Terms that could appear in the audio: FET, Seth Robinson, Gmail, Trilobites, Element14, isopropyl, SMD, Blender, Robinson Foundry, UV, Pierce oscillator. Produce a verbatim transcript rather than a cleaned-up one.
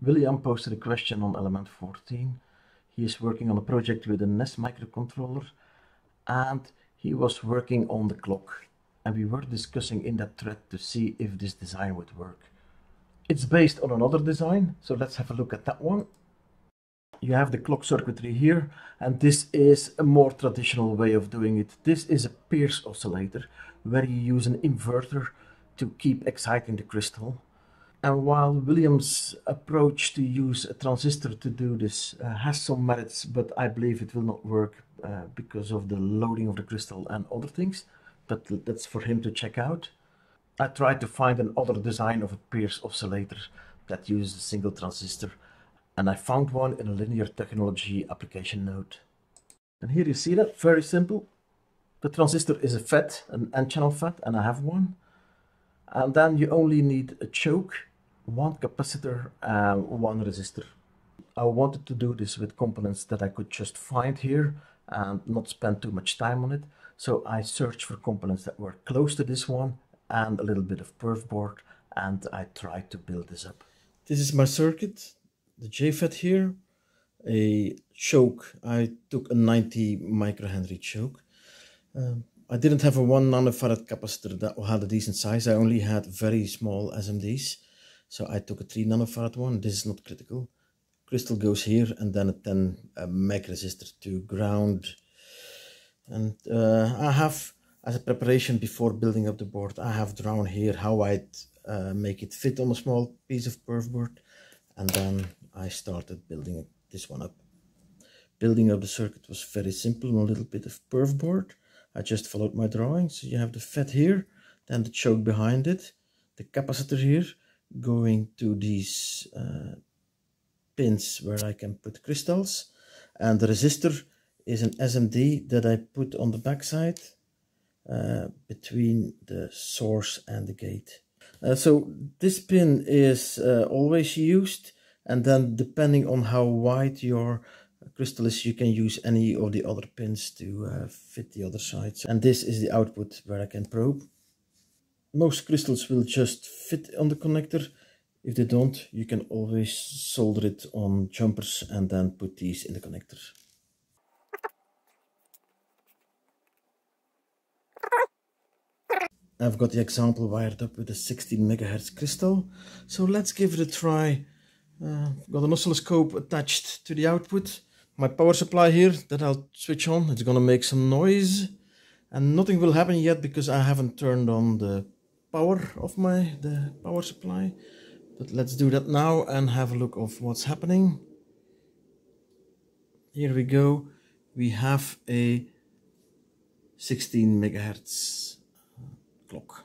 William posted a question on element fourteen. He is working on a project with a N E S microcontroller, and he was working on the clock. And we were discussing in that thread to see if this design would work. It's based on another design, so let's have a look at that one. You have the clock circuitry here, and this is a more traditional way of doing it. This is a Pierce oscillator, where you use an inverter to keep exciting the crystal. And while William's approach to use a transistor to do this uh, has some merits, but I believe it will not work uh, because of the loading of the crystal and other things, but that's for him to check out. I tried to find another design of a Pierce oscillator that uses a single transistor, and I found one in a linear technology application node. And here you see that, very simple. The transistor is a F E T, an N-channel F E T, and I have one. And then you only need a choke, one capacitor, and one resistor. I wanted to do this with components that I could just find here and not spend too much time on it. So I searched for components that were close to this one and a little bit of perf board, and I tried to build this up. This is my circuit, the J FET here, a choke. I took a ninety microhenry choke. Um, I didn't have a one nanofarad capacitor that had a decent size. I only had very small S M Ds. So I took a three nanofarad one. This is not critical. Crystal goes here, and then a ten meg resistor to ground. And uh, I have, as a preparation before building up the board, I have drawn here how I'd uh, make it fit on a small piece of perf board. And then I started building this one up. Building up the circuit was very simple, on a little bit of perf board. I just followed my drawing. So you have the F E T here, then the choke behind it, the capacitor here, going to these uh, pins where I can put crystals, and the resistor is an S M D that I put on the backside uh, between the source and the gate. Uh, so this pin is uh, always used, and then depending on how wide your crystal is, you can use any of the other pins to uh, fit the other side. And this is the output where I can probe. Most crystals will just fit on the connector. If they don't, you can always solder it on jumpers and then put these in the connector. I've got the example wired up with a sixteen megahertz crystal, so let's give it a try. Uh, got an oscilloscope attached to the output. My power supply here that I'll switch on. It's gonna make some noise, and nothing will happen yet because I haven't turned on the power of my the power supply. But let's do that now and have a look of what's happening. Here we go. We have a sixteen megahertz clock.